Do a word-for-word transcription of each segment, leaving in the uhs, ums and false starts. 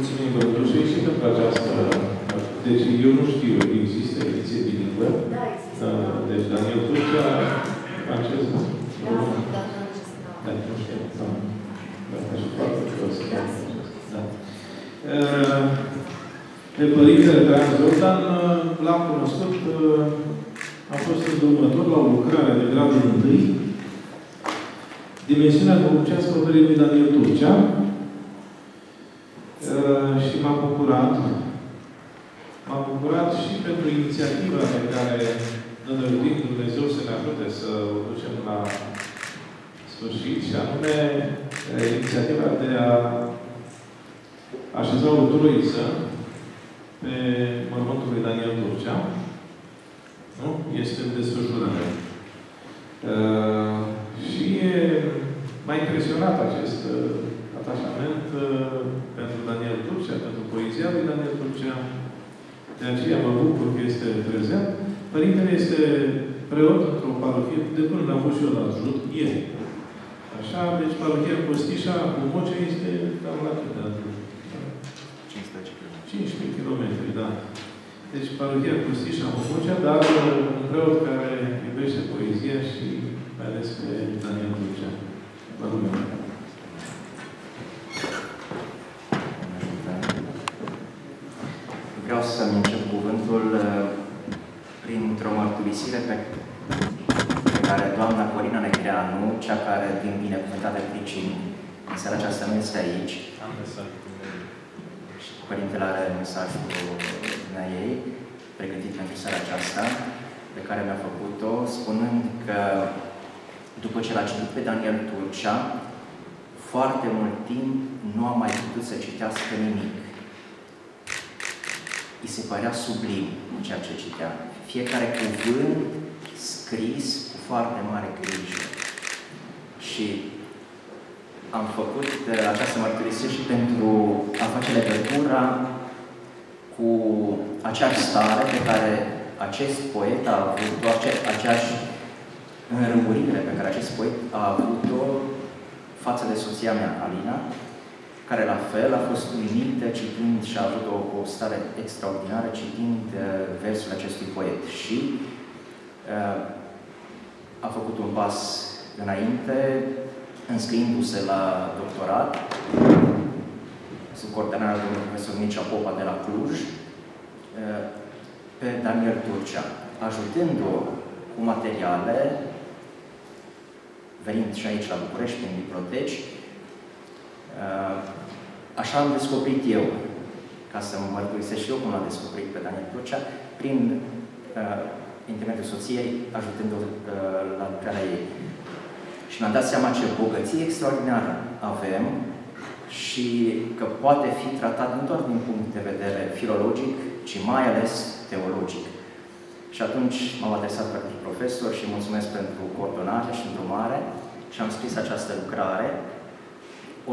Mulțumim, vă mulțumesc și pentru această... Deci, eu nu știu, există ediție bilingvă. Da, există. Deci, Daniel Turcea, francez, nu? Da, da, francez. Da, nu știu. Da. Așa foarte frumos. Da. Pe părintele Traian Zoltan l-am cunoscut, a fost îndrumător la o lucrare de gradul întâi, dimensiunea căucească operei lui Daniel Turcea, și m-am bucurat. M-am bucurat și pentru inițiativa pe care ne dorim Dumnezeu să ne ajute să o ducem la sfârșit, și anume inițiativa de a așeza o troiță pe mormântul lui Daniel Turcea. Nu? Este în desfășurare. Uh, și m-a impresionat acest uh, atașament uh, pentru Daniel Turcea, pentru poezia lui Daniel Turcea. De aceea mă bucur că este prezent. Părintele este preot într-o parohie, de până n-am fost și eu la ajut, ieri. Așa, deci parohia Costișa, cu Mocea, este cam la cât de atât? cincisprezece kilometri, da. Deci, parohia Costișa, cu Mocea, dar un preot care iubește poezia și mai ales pe Daniel Turcea. Vă mulțumesc! Vreau să-mi încep cuvântul printr-o mărturisire pe care doamna Corina Negreanu, cea care, din binecuvântate pricini, în seara aceasta nu este aici. Am mesaj cu Și Părintele are mesaj cu lumea ei, pregătit pentru seara aceasta, pe care mi-a făcut-o, spunând că, după ce l-a citit pe Daniel Turcea, foarte mult timp nu a mai putut să citească nimic. I se părea sublim ceea ce citea. Fiecare cuvânt scris cu foarte mare grijă. Și am făcut această mărturisire și pentru a face legătura cu aceeași stare pe care acest poet a avut-o, aceeași înrămurire pe care acest poet a avut-o față de soția mea, Alina, care la fel a fost uimită citind și a avut o, o stare extraordinară citind uh, versul acestui poet. Și uh, a făcut un pas înainte, înscriindu-se la doctorat, sub coordonarea domnului profesor Mircea Popa de la Cluj, uh, pe Daniel Turcea, ajutându-o cu materiale, venind și aici la București, în biblioteci. Așa am descoperit eu, ca să mă mărturisesc și eu cum l-am descoperit pe Daniel Turcea, prin uh, intermediul soției, ajutându-o uh, la lucrarea ei. Și mi-am dat seama ce bogăție extraordinară avem și că poate fi tratat nu doar din punct de vedere filologic, ci mai ales teologic. Și atunci m-am adresat practic profesor și mulțumesc pentru coordonare și îndrumare și am scris această lucrare.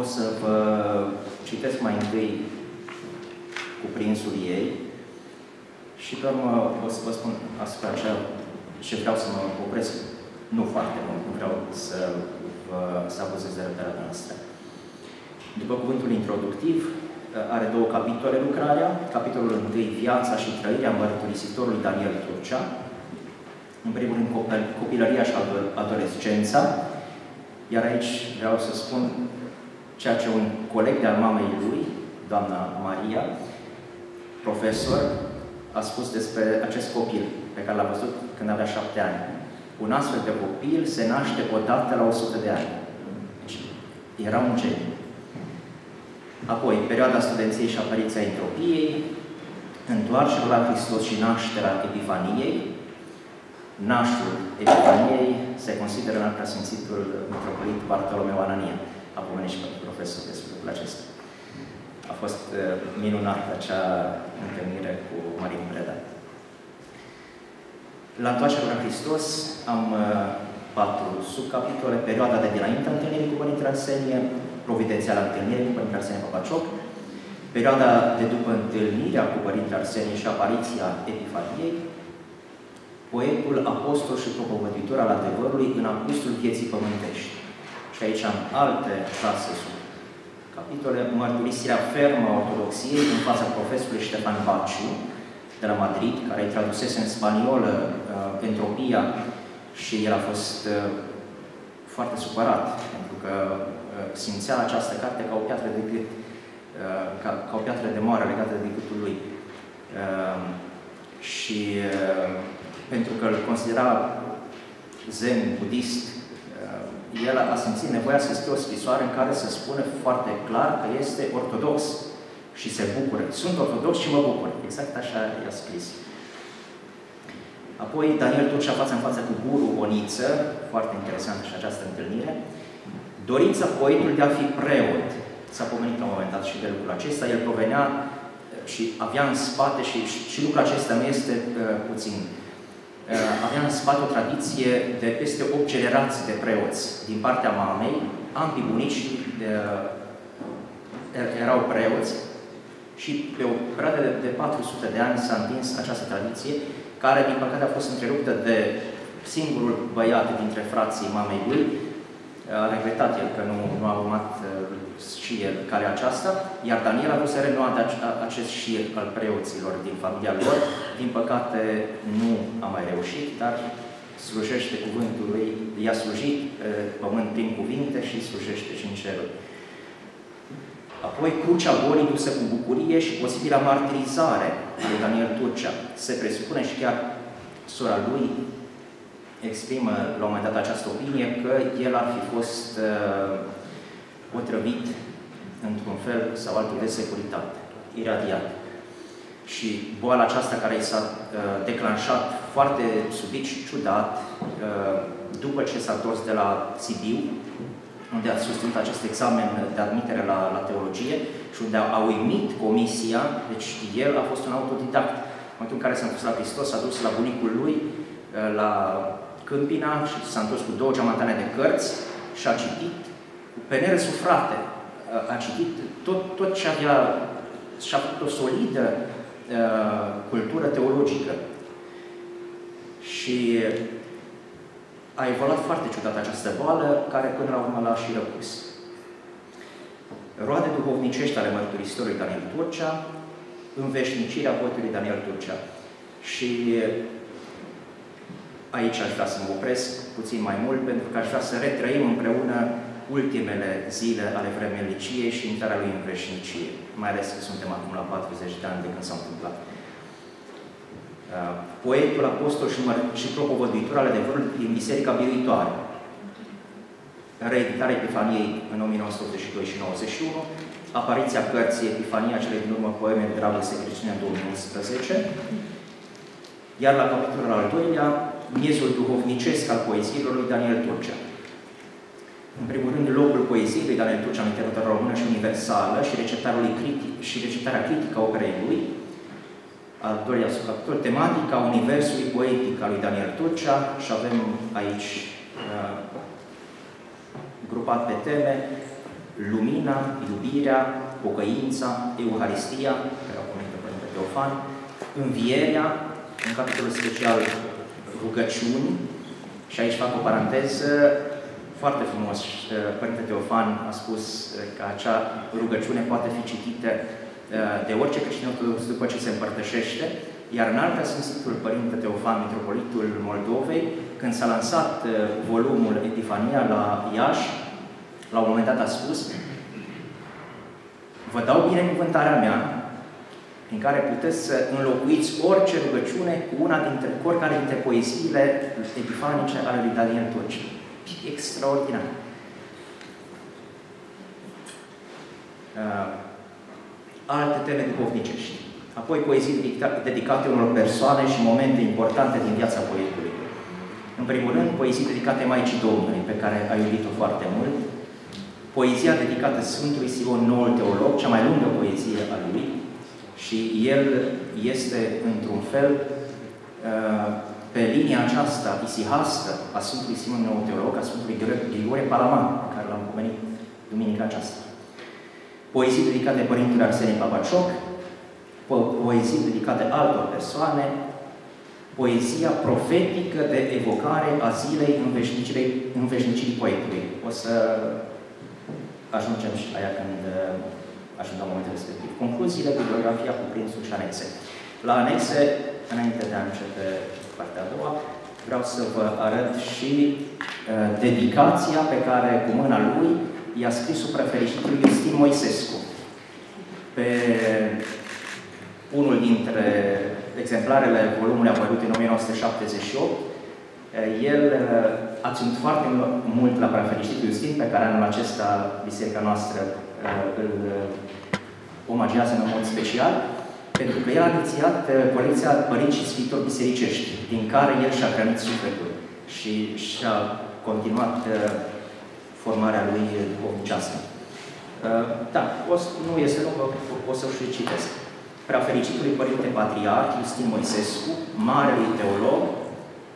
O să vă citesc mai întâi cuprinsul ei și pe urmă o să vă spun asupra aceea ce vreau să mă opresc, nu foarte mult, nu vreau să vă să abuzez de răbdarea noastră. După cuvântul introductiv, are două capitole lucrarea. Capitolul întâi, viața și trăirea mărturisitorului Daniel Turcea. În primul rând, copilăria și adolescența. Iar aici vreau să spun ceea ce un coleg de-al mamei lui, doamna Maria, profesor, a spus despre acest copil pe care l-a văzut când avea șapte ani. Un astfel de copil se naște odată la o sută de ani. Deci, era un geniu. Apoi, perioada studenției și apariția entropiei, întoarcerea la Hristos și nașterea Epifaniei. Nașul Epifaniei se consideră la preasfințitul mitropolit Bartolomeu Anania. Am pomenit și pentru profesor despre lucrul acesta. A fost uh, minunată acea întâlnire cu Marin Breda. La întoarcerea la Hristos am uh, patru subcapitole. Perioada de dinainte întâlnirii cu Părintele Arsenie, providențiala întâlnire cu Părintele Arsenie Papacioc, perioada de după întâlnirea cu Părintele Arsenie și apariția Epifaniei, poetul, apostol și propovăditor al adevărului în apustul vieții pământești. Și aici am alte șase capitole Mărturisirea fermă a ortodoxiei în fața profesorului Ștefan Baciu, de la Madrid, care îi tradusese în spaniolă uh, Entropia, și el a fost uh, foarte supărat, pentru că uh, simțea această carte ca o piatră de gât, uh, ca, ca o piatră de moară legată de gâtul lui. Uh, și uh, pentru că îl considera zen, budist, el a simțit nevoia să scrie o scrisoare în care să spună foarte clar că este ortodox și se bucură. Sunt ortodox și mă bucur. Exact așa i-a scris. Apoi Daniel Turcia față în față cu Guru Oniță, foarte interesantă și această întâlnire. Dorința poetului de a fi preot. S-a pomenit la un moment dat și de lucrul acesta. El provenea și avea în spate, și, și lucrul acesta nu este uh, puțin, avea în spate o tradiție de peste opt generații de preoți din partea mamei. Ambii bunici de, erau preoți și pe o perioadă de, de patru sute de ani s-a întins această tradiție, care, din păcate, a fost întreruptă de singurul băiat dintre frații mamei lui. A regretat el că nu, nu a urmat și el calea aceasta, iar Daniel a vrut să renoade acest șir al preoților din familia lor. Din păcate, nu a mai reușit, dar slujește cuvântul lui, i-a slujit pământ prin cuvinte și slujește și în cerul. Apoi, crucea bolii dusă cu bucurie și posibila martirizare a lui Daniel Turcia. Se presupune și chiar sora lui exprimă la un moment dat această opinie că el ar fi fost uh, otrăvit într-un fel sau altul de securitate, iradiat. Și boala aceasta care i s-a uh, declanșat foarte subit și ciudat uh, după ce s-a întors de la Sibiu, unde a susținut acest examen de admitere la, la teologie și unde a, a uimit comisia, deci el a fost un autodidact. În momentul în care s-a dus la Hristos, s-a dus la bunicul lui, la Câmpina, și s-a întors cu două geamantane de cărți și a citit pe nerăsufrate. A citit tot, tot ce avea, și-a făcut o solidă uh, cultură teologică. Și a evoluat foarte ciudat această boală, care până la urmă l-a și răpus. Roade duhovnicești ale mărturisitorului Daniel Turcia, înveșnicirea poetului Daniel Turcia. Și aici aș vrea să mă opresc puțin mai mult, pentru că aș vrea să retrăim împreună ultimele zile ale vremelniciei și intrarea lui în veșnicie, mai ales că suntem acum la patruzeci de ani de când s-a întâmplat. Poetul, apostol și, și propovăduitor ale adevărului din Biserica Biruitoare, reeditarea Epifaniei în o mie nouă sute optzeci și doi și nouăzeci și unu, apariția cărții Epifania, cele din urmă poeme de dragoste creștină în două mii unsprezece, iar la capitolul al doilea, miezul duhovnicesc al poeziilor lui Daniel Turcia. În primul rând, locul poeziei lui Daniel Turcia în literatura română și universală și receptarea lui critic, și receptarea critică a operei lui. Al doilea subcapitol, tematica universului poetic al lui Daniel Turcia, și avem aici uh, grupat pe teme lumina, iubirea, pocăința, euharistia, care au pomenit Părintele Teofan, învierea, în capitolul special rugăciuni, și aici fac o paranteză, foarte frumos, Părinte Teofan a spus că acea rugăciune poate fi citită de orice creștin ortodox după ce se împărtășește, iar în alta Sfântul Părinte Teofan, Mitropolitul Moldovei, când s-a lansat volumul Epifania la Iași, la un moment dat a spus: vă dau binecuvântarea mea, prin care puteți să înlocuiți orice rugăciune cu una dintre, cu oricare dintre poeziile epifanice ale lui Daniel Turcia. Extraordinar! Uh, alte teme duhovnicești. Apoi poezii dedicate unor persoane și momente importante din viața poetului. În primul rând, poezii dedicate Maicii Domnului, pe care a iubit-o foarte mult. Poezia dedicată Sfântului Simeon, noul teolog, cea mai lungă poezie a lui. Și el este, într-un fel, pe linia aceasta isihastă a Sfântului Simeon Noul Teolog, a Sfântului Grigore Palaman, care l-am pomenit duminica aceasta. Poezii dedicate Părintele Arsenie Papacioc, poezii dedicate altor persoane, poezia profetică de evocare a zilei înveșnicirii poetului. O să ajungem și la ea când ajungem la momentul respectiv. Concluziile, bibliografia, cuprinsul și anexe. La anexe, înainte de a începe partea a doua, vreau să vă arăt și uh, dedicația pe care, cu mâna lui, i-a scris-o prefericitul Iustin Moisescu pe unul dintre exemplarele volumului apărut în o mie nouă sute șaptezeci și opt. El a ținut foarte mult la prefericitul Iustin, pe care anul acesta biserica noastră îl omagează în mod special, pentru că el a inițiat colecția Părinți și Scriitori Bisericești, din care el și-a hrănit sufletul și și-a continuat formarea lui duhovnicească. Da, o, nu este lungă, o să și citesc. Prea fericitului Părinte Patriarh Iustin Moisescu, marelui teolog,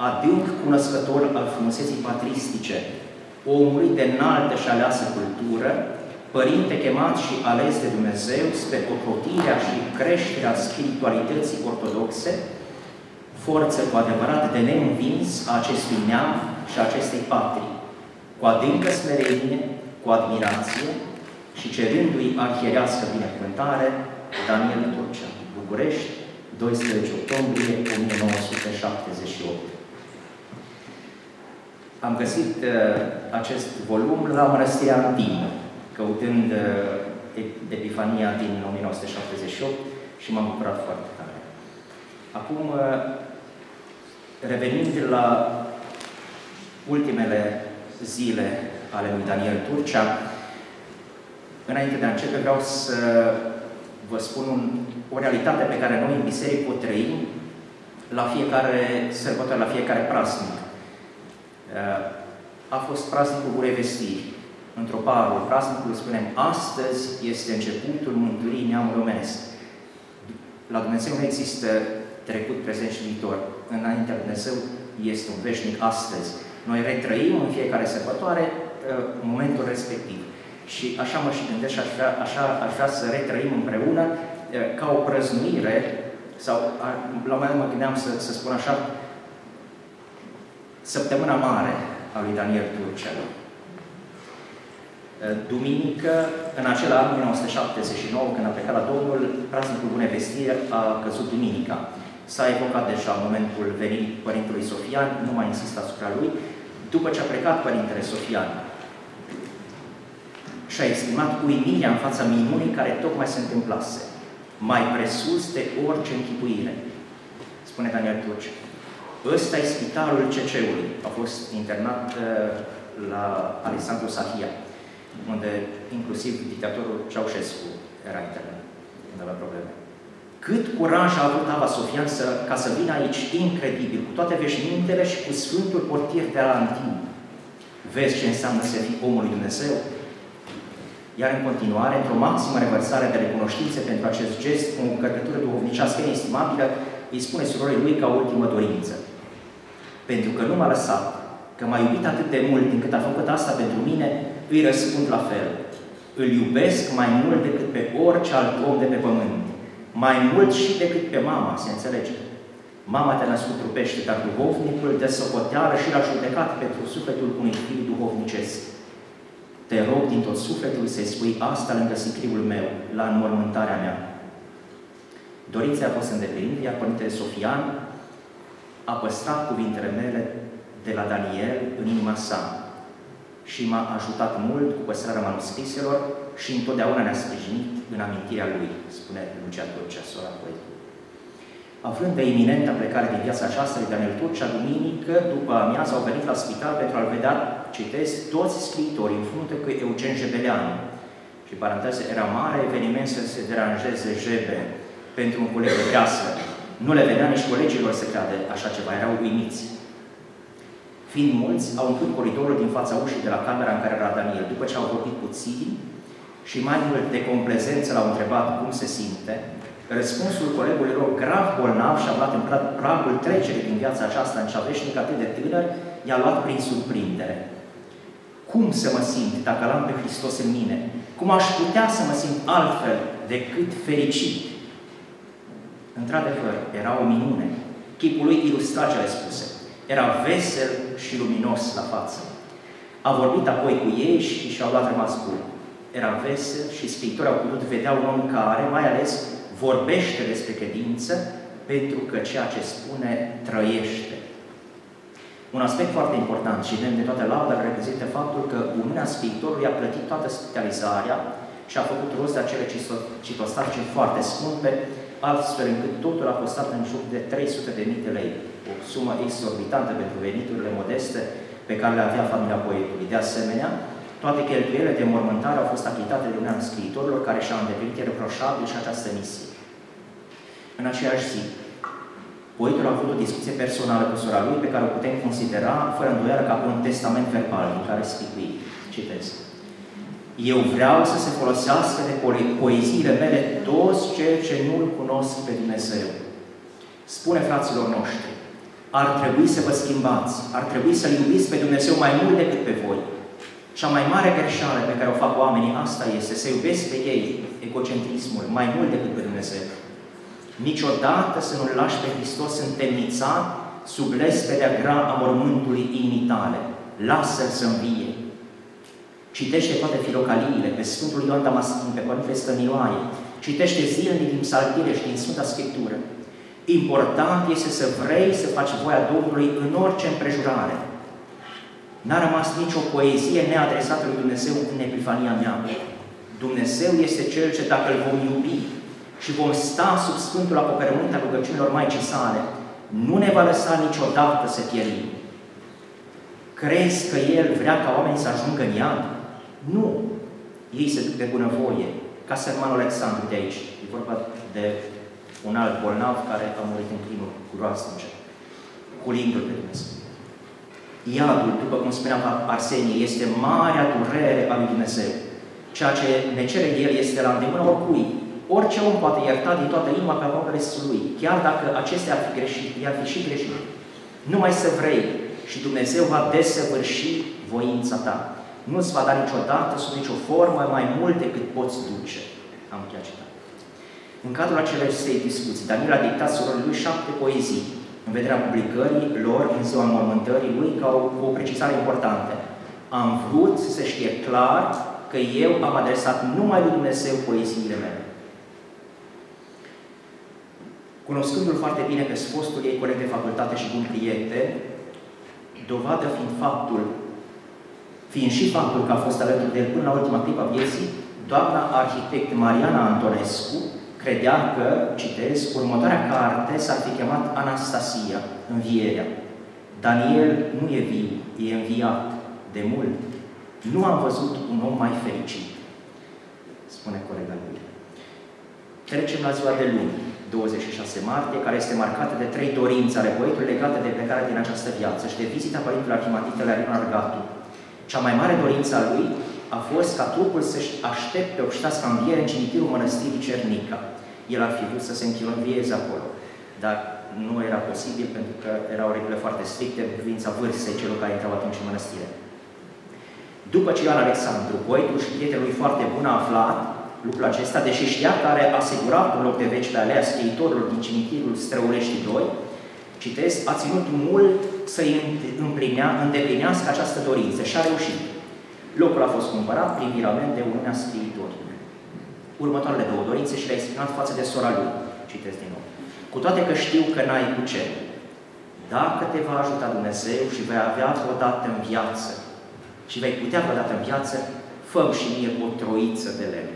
adânc cunoscător al frumuseții patristice, omului de înaltă și aleasă cultură, părinte chemat și ales de Dumnezeu spre ocrotirea și creșterea spiritualității ortodoxe, forță cu adevărat de neînvins a acestui neam și a acestei patrii, cu adâncă smerenie, cu admirație și cerându-i arhierească binecuvântare, Daniel Turcea, București, doisprezece octombrie o mie nouă sute șaptezeci și opt. Am găsit uh, acest volum la Mănăstirea Antină, căutând uh, Epifania din o mie nouă sute șaptezeci și opt și m-am bucurat foarte tare. Acum, uh, revenind la ultimele zile ale lui Daniel Turcea, înainte de a începe, vreau să vă spun un, o realitate pe care noi în biserică o trăim la fiecare sărbătoare, la fiecare praznic. A fost praznicul Burevestirii. Într-o parul praznicului spunem, astăzi este începutul mântuirii neamului omenesc. La Dumnezeu nu există trecut, prezent și viitor. Înaintea Dumnezeu este un veșnic astăzi. Noi retrăim în fiecare sărbătoare momentul respectiv. Și așa mă și gândesc și aș vrea, așa aș vrea să retrăim împreună ca o prăznuire, sau la un moment dat mă gândeam să, să spun așa, săptămâna mare a lui Daniel Turcea. Duminică, în acel an, o mie nouă sute șaptezeci și nouă, când a plecat la Domnul, praznicul Bunevestire a căzut duminica. S-a evocat deja momentul venirii Părintelui Sofian, nu mai insist asupra lui, după ce a plecat Părintele Sofian. Și-a exprimat uimirea în fața minunii care tocmai se întâmplase, mai presus de orice închipuire. Spune Daniel Turcea. Ăsta e spitalul C C-ului. A fost internat uh, la Alexandru Sahia, unde inclusiv dictatorul Ceaușescu era internat, când avea probleme. Cât curaj a avut Ava Sofian să, ca să vină aici, incredibil, cu toate veșmintele și cu Sfântul Portier de la Antin. Vezi ce înseamnă să fii omul lui Dumnezeu? Iar în continuare, într-o maximă revărsare de recunoștințe pentru acest gest, cu o încărcătură duhovnicească inestimabilă, îi spune surorii lui ca ultimă dorință. Pentru că nu m-a lăsat, că m-a iubit atât de mult încât a făcut asta pentru mine, îi răspund la fel. Îl iubesc mai mult decât pe orice alt om de pe pământ. Mai mult și decât pe mama, se înțelege. Mama te-a născut trupește, dar duhovnicul de socoteală și l-a judecat pentru sufletul unui fiu duhovnicesc. Te rog din tot sufletul să-i spui asta lângă sicriul meu, la înmormântarea mea. Dorința a fost îndeplinită, iar Părintele Sofian a păstrat cuvintele mele de la Daniel în inima sa și m-a ajutat mult cu păstrarea manuscriselor și întotdeauna ne-a sprijinit în amintirea lui, spune Lucia Turcea, sora poetului. Aflând de iminenta plecare din viața aceasta lui Daniel Turcea, duminică după amiază au venit la spital pentru a-l vedea, citesc, toți scriitorii în frunte cu Eugen Jebeleanu. Și, în paranteză, era mare eveniment să se deranjeze Jebe pentru un coleg de casă. Nu le vedea nici colegilor să creadă așa ceva, erau uimiți. Fiind mulți, au umplut coridorul din fața ușii de la camera în care era Daniel. După ce au vorbit puțin și mai mult de complezență l-au întrebat cum se simte, răspunsul colegului lor grav bolnav și-a luat în pragul trecerii din viața aceasta în cea veșnică atât de tânăr, i-a luat prin surprindere. Cum să mă simt dacă l-am pe Hristos în mine? Cum aș putea să mă simt altfel decât fericit? Într-adevăr, era o minune. Chipul lui ilustra cele spuse. Era vesel și luminos la față. A vorbit apoi cu ei și și-au luat rămas bun. era vesel și scriitori au putut vedea un om care, mai ales, vorbește despre credință, pentru că ceea ce spune trăiește. Un aspect foarte important și demn de toată lauda reprezintă faptul că Uniunea Scriitorului a plătit toată spitalizarea și a făcut rost de acele citostarce foarte scumpe, astfel încât totul a costat în jur de trei sute de mii de lei, o sumă exorbitantă pentru veniturile modeste pe care le avea familia poetului. De asemenea, toate cheltuielile de mormântare au fost achitate de Uniunea Scriitorilor, care și-a îndeplinit reproșabil și această misie. În aceeași zi, poetul a avut o discuție personală cu sora lui, pe care o putem considera, fără îndoială, ca pe un testament verbal în care scrie, citez: eu vreau să se folosească de poeziile mele toți cei ce nu-L cunosc pe Dumnezeu. Spune fraților noștri, ar trebui să vă schimbați, ar trebui să-L iubiți pe Dumnezeu mai mult decât pe voi. Cea mai mare greșeală pe care o fac oamenii, asta este să iubesc pe ei, egocentrismul, mai mult decât pe Dumnezeu. Niciodată să nu-L lași pe Hristos întemnițat sub lespedea grea a mormântului inimii tale. Lasă-L să învie. Citește toate filocaliile pe Sfântul Ioan Damascin, pe Părintele Stănioaie. Citește zilnic din Psaltire și din Sfânta Scriptură. Important este să vrei să faci voia Domnului în orice împrejurare. N-a rămas nicio poezie neadresată lui Dumnezeu în epifania mea. Dumnezeu este Cel ce, dacă Îl vom iubi și vom sta sub Sfântul acoperământ al rugăciunilor Maicii sale, nu ne va lăsa niciodată să pierim. Crezi că El vrea ca oamenii să ajungă în iad? Nu! Ei se duc de bunăvoie, ca sermanul Alexandru de aici. E vorba de un alt bolnav care a murit în crimă groaznică, culindu-L pe Dumnezeu. Iadul, după cum spunea Arsenie, este marea durere a lui Dumnezeu. Ceea ce ne cere El este la îndemână oricui. Orice om poate ierta din toată inima pe apropele lui, chiar dacă acestea ar fi greșit, i-ar fi și greșit. Numai să vrei și Dumnezeu va desăvârși voința ta. Nu-ți va da niciodată, sub nicio formă, mai mult decât poți duce. Am încheiat citat. În cadrul acelei discuții, Daniel a dictat surorii lui șapte poezii, în vederea publicării lor în ziua înmormântării lui, ca o, o precizare importantă. Am vrut să se știe clar că eu am adresat numai lui Dumnezeu poeziile mele. Cunoscându-l foarte bine pe fostul ei coleg de facultate și bun prieten, dovadă fiind faptul, fiind și faptul că a fost alături de el până la ultima clipă a vieții, doamna arhitect Mariana Antonescu credea că, citez, următoarea carte s-ar fi chemat Anastasia, Învierea. Daniel nu e viu, e înviat, de mult. Nu am văzut un om mai fericit, spune colega lui. Trecem la ziua de luni, douăzeci și șase martie, care este marcată de trei dorințe ale poetului legate de plecarea din această viață și de vizita părintelui Arhimatite la Ion Argatu. Cea mai mare dorință a lui a fost ca trupul să-și aștepte o ștească înviere în cimitirul mănăstirii Cernica. El ar fi vrut să se închilovieze acolo, dar nu era posibil pentru că erau reguli foarte stricte în privința vârstei celor care intrau atunci în mănăstire. După ce Ioan Alexandru, poetul și prietenul lui foarte bun, a aflat lucrul acesta, deși știa că are asigurat un loc de veci pe alea scriitorilor din cimitirul Străulești doi, citesc, a ținut mult să-i îndeplinească această dorință și a reușit. Locul a fost cumpărat prin virament de Uniunea Scriitorilor. Următoarele două dorințe și le-a exprimat față de sora lui. Citesc din nou. Cu toate că știu că n-ai cu ce, dacă te va ajuta Dumnezeu și vei avea vreodată în viață și vei putea vreodată în viață, fă-mi și mie o troiță de lemn.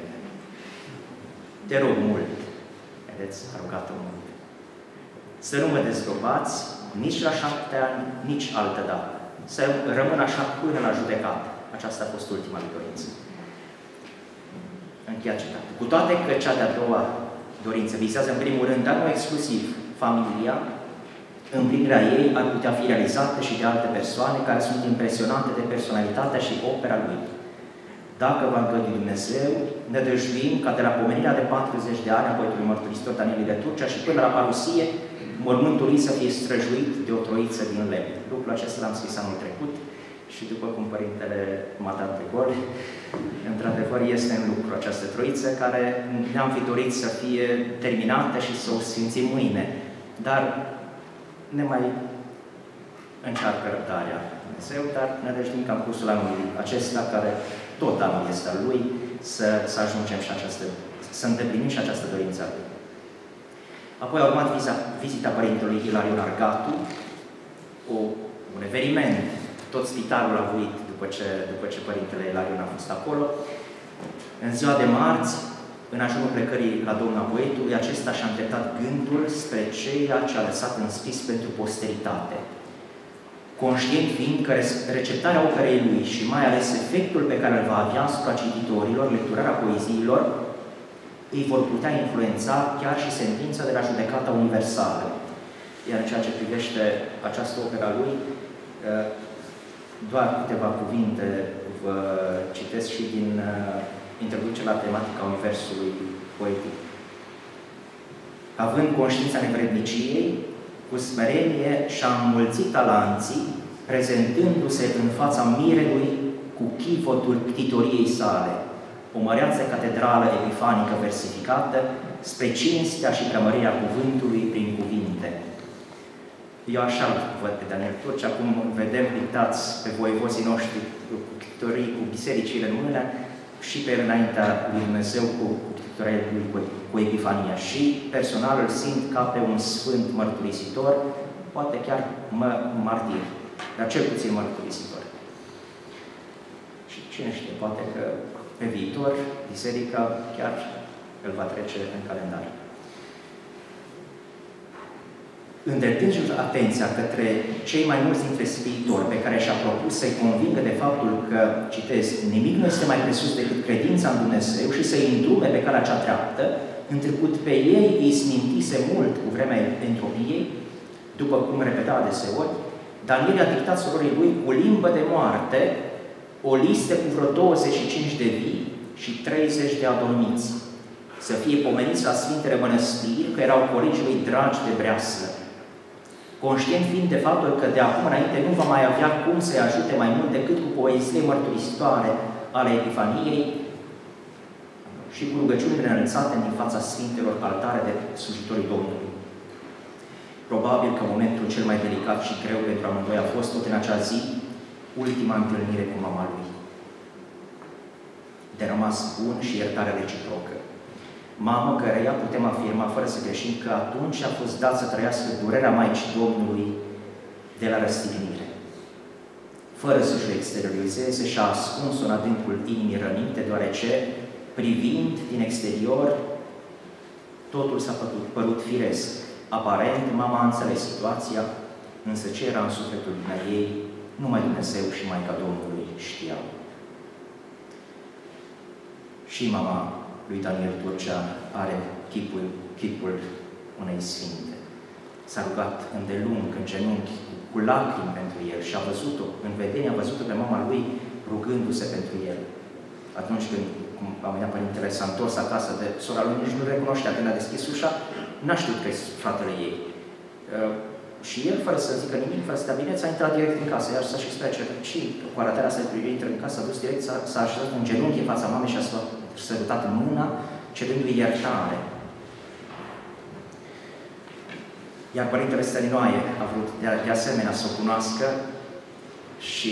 Te rog mult, vedeți, a rugat-o mult, să nu mă dezgropați nici la șapte ani, nici altă dată. Să rămân așa până la judecată. Aceasta a fost ultima lui dorință. Încheia citatul. Cu toate că cea de-a doua dorință visează în primul rând, dar nu exclusiv, familia, împlinirea ei ar putea fi realizată și de alte persoane care sunt impresionate de personalitatea și opera lui. Dacă va îngădui Dumnezeu, ne dăjduim ca de la pomenirea de patruzeci de ani a poetului mărturisitor Daniel de Turcia și până la parusie, mormântul lui să fie străjuit de o troiță din lemn. Lucrul acesta l-am scris anul trecut și după cum Părintele m-a dat de gol, într-adevăr este în lucru această troiță care ne-am fi dorit să fie terminată și să o simțim mâine, dar ne mai încearcă răbdarea Dumnezeu, dar ne dăjduim ca în cursul anului acesta care tot anul este al lui, să, să ajungem și această, să îndeplinim și această dorință. Apoi a urmat viza, vizita părintelui Hilarion Argatu, o, un eveniment. Tot spitalul a vuit după ce, după ce părintele Hilarion a fost acolo. În ziua de marți, în ajunul plecării la Domna Poetului, acesta și-a îndreptat gândul spre ceea ce a lăsat în scris pentru posteritate, conștient fiind că receptarea operei lui și mai ales efectul pe care îl va avea asupra cititorilor, lecturarea poeziilor, îi vor putea influența chiar și sentința de la Judecata Universală. Iar în ceea ce privește această opera lui, doar câteva cuvinte vă citesc și din introducerea la tematica universului poetic. Având conștiința nevredniciei, cu smerenie și-a înmulțit talanții, prezentându-se în fața mirelui cu chivotul ptitoriei sale, o măreață catedrală epifanică versificată spre cinstea și cămărirea cuvântului prin cuvinte. Eu așa văd pe Daniel Turci, acum vedem pictați pe voievozii noștri cu pictorii, cu bisericile în mână, și pe el înaintea lui Dumnezeu cu, cu pictoria lui, cu, cu Epifania. Și personal îl simt ca pe un sfânt mărturisitor, poate chiar mă, martir, dar cel puțin mărturisitor. Și cine știe, poate că pe viitor biserica chiar îl va trece în calendar. Îndreptându-și atenția către cei mai mulți dintre scriitori pe care și-a propus să-i convingă de faptul că, citez, nimic nu este mai presus decât credința în Dumnezeu și să-i îndrume pe calea cea dreaptă, întrucât pe ei îi smintise mult cu vremea entropiei, după cum repeta adeseori, Daniel a dictat surorii lui cu limbă de moarte o listă cu vreo douăzeci și cinci de vii și treizeci de adormiți, să fie pomeniți la Sfintele Mănăstiri, că erau colegii lui dragi de breaslă. Conștient fiind de faptul că de acum înainte nu va mai avea cum să-i ajute mai mult decât cu poezii mărturisitoare ale Epifaniei și cu rugăciunile înălțate din fața Sfintelor altare de slujitorii Domnului. Probabil că momentul cel mai delicat și greu pentru amândoi a fost, tot în acea zi, ultima întâlnire cu mama lui. De rămas bun și iertare reciprocă. Mamă căreia putem afirma, fără să greșim, că atunci a fost dat să trăiască durerea Maicii Domnului de la răstignire. Fără să-și o exteriorizeze, și-a ascuns-o în adâncul inimii rănite, deoarece, privind din exterior, totul s-a părut, părut firesc. Aparent, mama a înțeles situația, însă ce era în sufletul ei, numai Dumnezeu și Maica Domnului știau. Și mama lui Daniel Turcea are chipul, chipul unei sfinte. S-a rugat îndelung, în genunchi, cu lacrimi pentru el și a văzut-o, în vedenie a văzut-o pe mama lui rugându-se pentru el. Atunci când, cum a venit părintele, s-a întors acasă de sora lui, nici nu recunoștea. Când a deschis ușa, n-a știut că fratele ei. Uh, și el, fără să zică nimic, fără să dea bine, a intrat direct în casă, iar s-a-și explicat și cu arătarea asta de intră în casă, a dus direct, s-a așezat în genunchi în fața mamei și a stat sărutat în mâna, cerându-i iertare. Iar Părintele Stăninoae a vrut de, de asemenea să o cunoască și,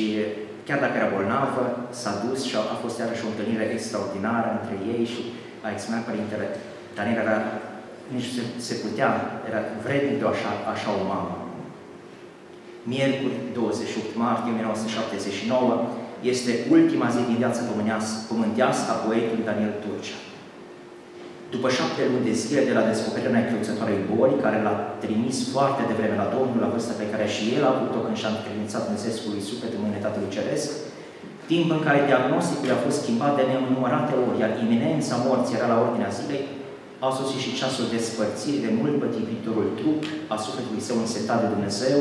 chiar dacă era bolnavă, s-a dus și a, a fost iarăși o întâlnire extraordinară între ei și a exprimat Părintele Daniel era, nici se, se putea, era vrednic de așa, așa o mamă. Miercuri, douăzeci și opt martie o mie nouă sute șaptezeci și nouă, este ultima zi din viața pământească a poetului Daniel Turcea. După șapte luni de zile de la descoperirea necruțătoarei boli, care l-a trimis foarte devreme la Domnul, la vârsta pe care și el a avut-o când și-a încredințat Dumnezeului suflet în mâinile Tatălui Ceresc, timp în care diagnosticul a fost schimbat de nenumărate ori, iar iminența morții era la ordinea zilei, a sosit și ceasul despărțirii de mult pătivitorul trup a sufletului său însetat de Dumnezeu,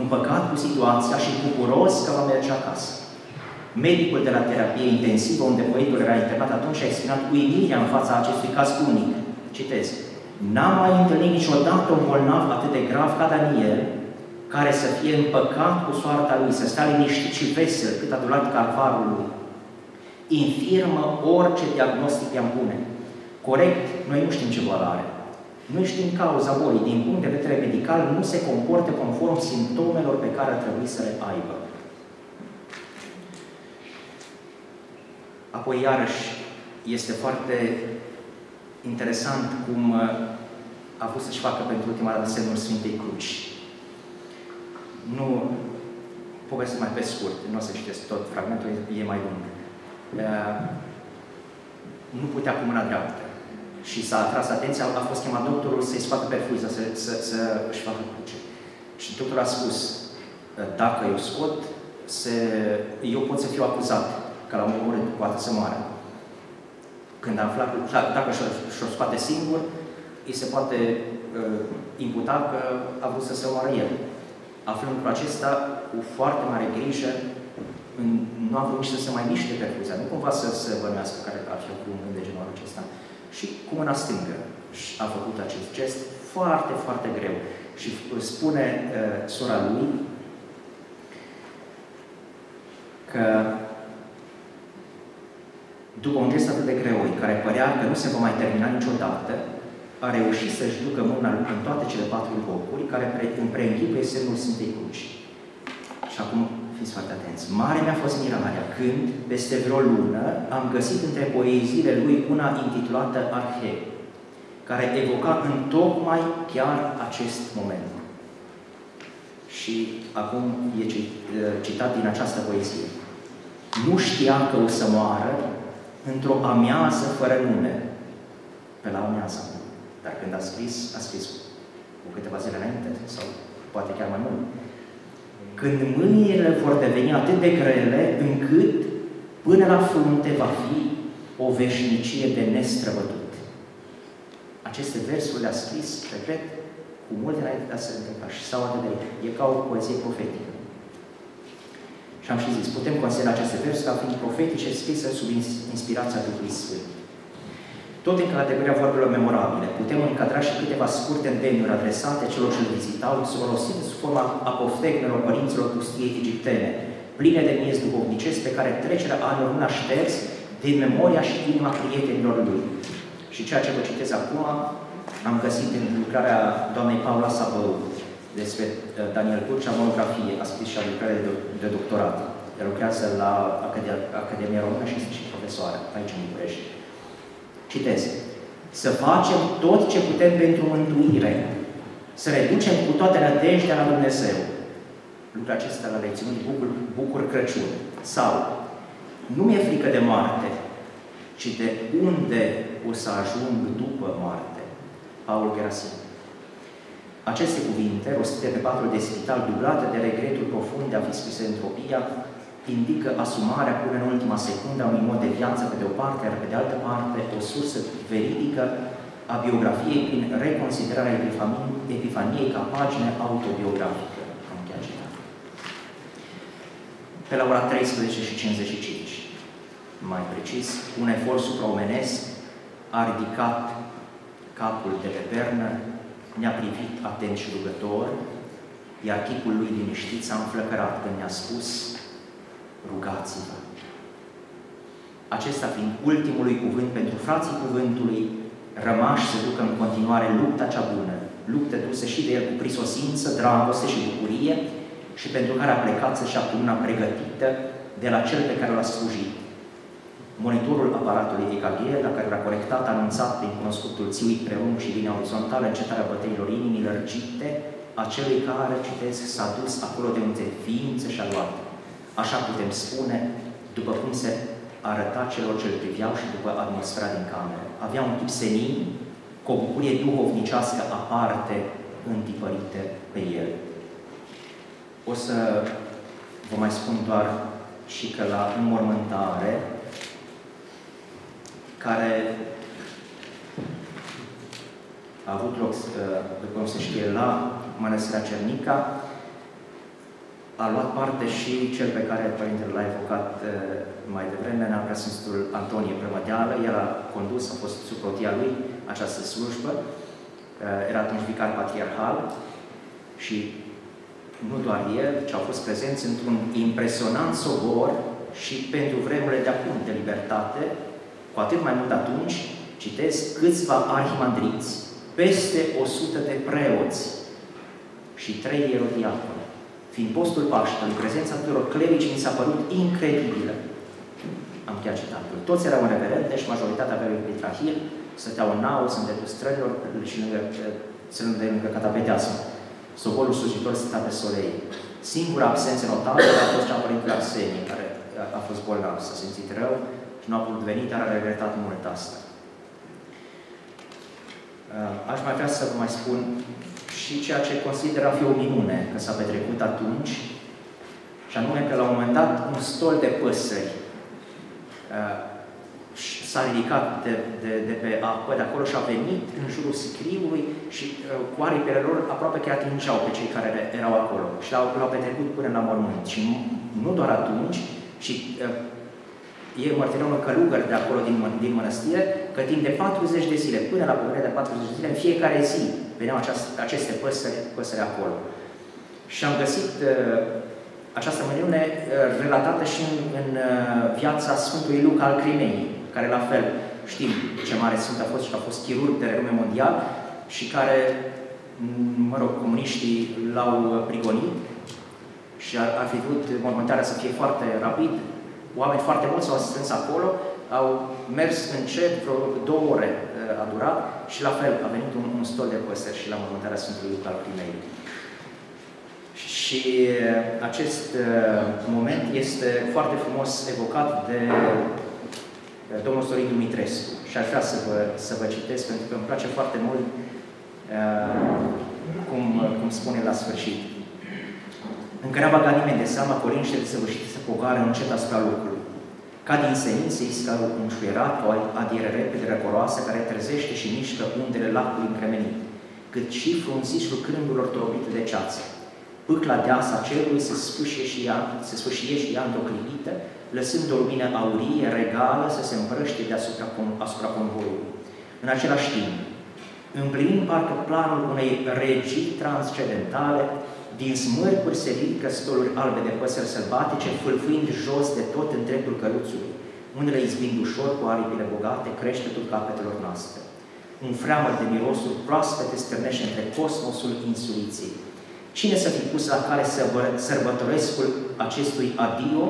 împăcat cu situația și bucuros că va merge acasă. Medicul de la terapie intensivă, unde poetul era internat atunci, a exprimat uimirea în fața acestui caz unic. Citez. N-am mai întâlnit niciodată un bolnav atât de grav ca Daniel, care să fie împăcat cu soarta lui, să stea liniștit și vesel, cât a durat calvarul lui. Infirmă orice diagnostic i-am pune. Corect, noi nu știm ce boală are. Nu știm cauza bolii. Din punct de vedere medical, nu se comportă conform simptomelor pe care ar trebui să le aibă. Apoi, iarăși, este foarte interesant cum a vrut să-și facă pentru ultima dată semnul Sfintei Cruci. Nu povestesc mai pe scurt, nu o să citesc tot, fragmentul e mai lung. Nu putea cu mâna dreaptă și s-a atras atenția, a fost chemat doctorul să-i scoată perfuza, să, să, să își facă cruce. Și doctorul a spus, dacă eu scot, se, eu pot să fiu acuzat, că la un moment poate să moară. Când a aflat, dacă și-o scoate singur, îi se poate uh, imputa că a vrut să se omoară el. Aflând cu acesta, cu foarte mare grijă, în, nu a vrut nici să se mai miște perfuzia, nu cumva să se bănească care ar fi un gând de genul acesta. Și cu mâna stângă a făcut acest gest foarte, foarte greu. Și spune uh, sora lui că după un gest atât de greoi, care părea că nu se va mai termina niciodată, a reușit să-și ducă mâna în toate cele patru locuri, care împreînchipuie semnul Sfintei Cruci. Și acum, fiți foarte atenți, mare mi-a fost mirarea când, peste vreo lună, am găsit între poeziile lui una intitulată Arhe, care evoca întocmai chiar acest moment. Și acum e citat din această poezie. Nu știam că o să moară într-o amiază fără nume. Pe la amiază. Dar când a scris, a scris cu câteva zile înainte, sau poate chiar mai mult. Când mâinile vor deveni atât de grele, încât până la frunte va fi o veșnicie de nestrăbătut. Aceste versuri le-a scris, repet, cu multe înainte de a se întâmpla și sau atât de ei. E ca o poezie profetică. Și am și zis, putem considera aceste versuri ca fiind profetice, scrise sub inspirația Duhului Sfânt. Tot în categoria vorbelor memorabile, putem încadra și câteva scurte îndemnuri adresate celor ce-l vizitau, folosind sub forma a poftecnelor părinților pustiei egiptene, pline de miez duhovnicesc pe care trecerea anilor nu l-a șters din memoria și inima prietenilor lui. Și ceea ce vă citez acum, am găsit în lucrarea doamnei Paula Sabău, despre Daniel Turcea, monografie, a scris și a lucrare de, de doctorat. El lucrează la Academia, Academia Română și este și profesoară, aici în București. Citez. Să facem tot ce putem pentru mântuire, să ne ducem cu toate nădejdea la Dumnezeu. Lucrul acesta l-a reținut Bucur, Bucur Crăciun. Sau, nu mi-e frică de moarte, ci de unde o să ajung după moarte. Paul Gerasim. Aceste cuvinte, rostite pe patru de spital, dublate de regretul profund de a fi scrisă entropia, indică asumarea până în ultima secundă a unui mod de viață, pe de o parte, iar pe de altă parte, o sursă veridică a biografiei prin reconsiderarea Epifaniei ca pagină autobiografică. Am chiar citat. Pe la ora treisprezece și cincizeci și cinci, mai precis, un efort supraomenesc a ridicat capul de pe pernă, ne-a privit atent și rugător, iar chipul lui liniștit s-a înflăcărat când ne-a spus, rugați-vă. Acesta fiind ultimului cuvânt pentru frații cuvântului, rămași se ducă în continuare lupta cea bună, luptă dusă și de el cu prisosință, dragoste și bucurie, și pentru care a plecat să-și ia una pregătită de la cel pe care l-a slujit. Monitorul aparatului E K G, la care l-a corectat, anunțat prin cunoscutul țiuit preunc și linia orizontală, încetarea bătăilor inimii lărgite, a celui care, citesc, s-a dus acolo de unde ființă și-a luat. Așa putem spune, după cum se arăta celor ce-l priveau și după atmosfera din cameră. Avea un tip senin, cu o bucurie duhovnicească aparte, întipărită pe el. O să vă mai spun doar și că la înmormântare, care a avut loc, după cum se știe, la Mănăstirea Cernica, a luat parte și cel pe care Părintele l-a evocat mai devreme, Preasfințitul Antonie Prămădeală. El a condus, a fost sub rotia lui această slujbă, era atunci vicar patriarhal și nu doar el, ci au fost prezenți într-un impresionant sobor și pentru vremurile de acum de libertate, cu atât mai mult atunci, citesc, câțiva arhimandriți, peste o sută de preoți și trei ierodiaconi. Fiind postul Paștelui, prezența tuturor clericii mi s-a părut incredibilă. am încheiat citatul. Toți erau în reverende și majoritatea aveau mitrahil, stăteau în naos, în dreptul strănilor și lângă, ținând de lângă catapeteasmă. Soborul slujitor stătea pe solei. Singura absență notabilă a fost cea părintele Arsenie, care a fost bolnav, s-a simțit rău și nu a putut veni, dar a regretat mult asta. Aș mai vrea să vă mai spun și ceea ce consider a fi o minune că s-a petrecut atunci, și anume că la un moment dat un stol de păsări uh, s-a ridicat de, de, de pe apă de acolo și a venit în jurul sicriului și uh, cu aripile lor aproape că atingeau pe cei care erau acolo și l-au petrecut până la mormânt. Și nu, nu doar atunci, și uh, ei mărturiau un călugăr de acolo din, din mănăstire, că timp de patruzeci de zile, până la povărea de patruzeci de zile, în fiecare zi veneau aceast, aceste păsări, păsări acolo. Și am găsit uh, această meniune uh, relatată și în, în uh, viața Sfântului Luca al Crimeii, care la fel știm ce mare sfânt a fost și că a fost chirurg de renume mondial și care, mă rog, comuniștii l-au prigonit și ar, ar fi vrut mormântarea să fie foarte rapid. Oameni foarte mulți s-au strâns acolo, au mers încet, vreo două ore a durat și la fel a venit un, un stol de păsări și la mormântarea Sfântului Luca al Crimeii. Și acest uh, moment este foarte frumos evocat de domnul Sorin Dumitrescu. Și aș vrea să vă, să vă citesc, pentru că îmi place foarte mult uh, cum, cum spune la sfârșit. Încă n-a bagat nimeni de seama, corinștele desăvârșite se pogară încet asupra lucrului. Ca din senințe, isca înșuierat, o adiere repede răcoroasă, care trezește și mișcă undele lacului încremenit, cât și frunzișul crângurilor torbite de ceață. Pâcla deasa cerului se sfâșie și ea, se sfâșie și ea într-o clipită, lăsând o lumină aurie, regală, să se îmbrăște deasupra asupra convoiului. În același timp, împlinind parcă planul unei regii transcendentale, din smârcuri se ridică stoluri albe de păsări sălbatice, fâlfâind jos de tot în dreptul căruțului, unele izbind ușor cu aripile bogate, creștetul capetelor noastre. Un freamăr de mirosuri proaspete stârnește între cosmosul insuliției. Cine să fi pus la care sărbătorescul acestui adio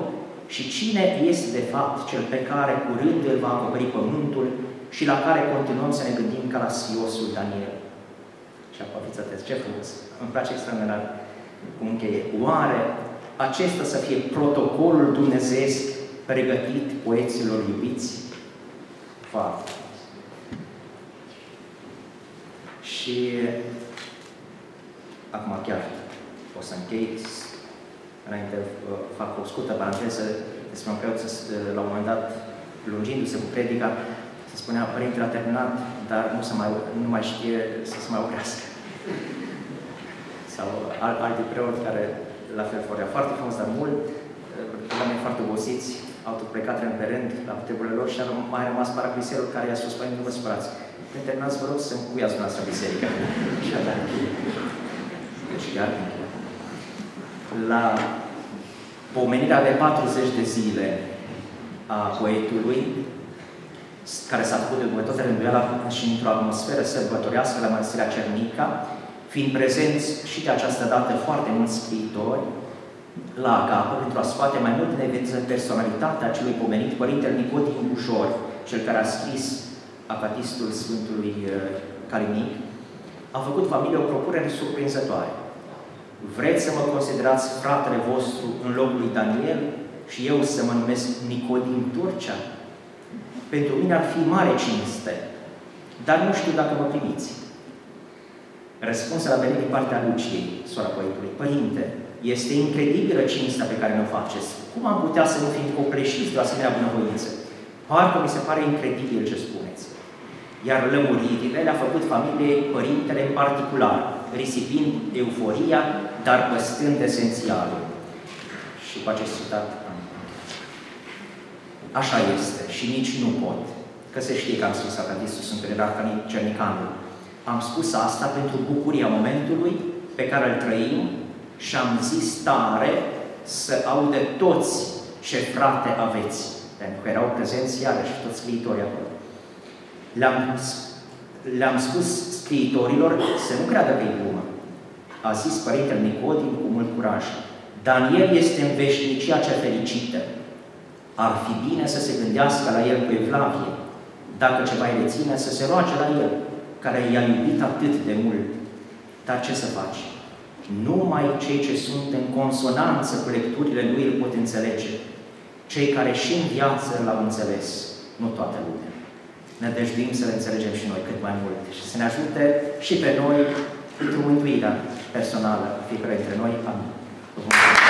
și cine este, de fapt, cel pe care curând îl va acoperi pământul și la care continuăm să ne gândim ca la Siosul Daniel? Și apoi, ce frumos! Îmi place extraordinar cum încheie. Oare acesta să fie protocolul dumnezeiesc pregătit poeților iubiți? Foarte! Și acum chiar o să închei. Înainte fac o scurtă paranteză despre un preot, la un moment dat, lungindu-se cu predica, se spunea, părintele a terminat, dar nu, se mai, nu mai știe să se mai oprească. Sau al, alți preoți care, la fel, vorbea foarte frumos, dar mult, oameni foarte obosiți, au tot plecat reîmperând la treburile lor și a mai rămas paracriserul care i-a spus, părinte, nu vă supărați. Când terminați, vă rog să încuiați dumneavoastră biserica. Și atât. Deci, chiar, la pomenirea de patruzeci de zile a poetului, care s-a făcut de bunătate rânduiala și într-o atmosferă sărbătorească la Mănăstirea Cernica, fiind prezenți și de această dată foarte mulți scriitori la Agapă, pentru a scoate mai mult în evidență personalitatea celui pomenit, Părintele Nicodim Bujori, cel care a scris acatistul Sfântului Calinic, a făcut familie o propunere surprinzătoare. Vreți să mă considerați fratele vostru în locul lui Daniel și eu să mă numesc Nicodim Turcea? Pentru mine ar fi mare cinste, dar nu știu dacă mă primiți. Răspunsul a venit din partea Luciei, sora poetului. Părinte, este incredibilă cinstea pe care ne-o faceți. Cum am putea să nu fim copleșiți de o asemenea bunăvoință? Parcă mi se pare incredibil ce spuneți. Iar lămuririle le-a făcut familiei părintele în particular, risipind euforia, dar păstrând esențialul. Și cu acest citat. Așa este și nici nu pot. Că se știe că am spus acatistul Sfântului Arhanghelului Cernicanul. Am spus asta pentru bucuria momentului pe care îl trăim și am zis tare să audă toți ce frate aveți. Pentru că erau prezenți iarăși toți scriitorii acolo. Le-am le-am spus scriitorilor să nu creadă că e glumă. A zis Părintele Nicodim cu mult curaj. Daniel este în veșnicia cea fericită. Ar fi bine să se gândească la el cu evlavie, dacă ce mai reține, să se roage la el, care i-a iubit atât de mult. Dar ce să faci? Numai cei ce sunt în consonanță cu lecturile lui îl pot înțelege. Cei care și în viață l-au înțeles, nu toată lumea. Ne dăjduim să le înțelegem și noi cât mai mult și să ne ajute și pe noi într-o mântuire personală fiecare dintre noi. Amin.